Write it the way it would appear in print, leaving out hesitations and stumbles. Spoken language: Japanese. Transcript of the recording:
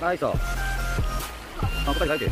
ナイス。あ、答え書いて。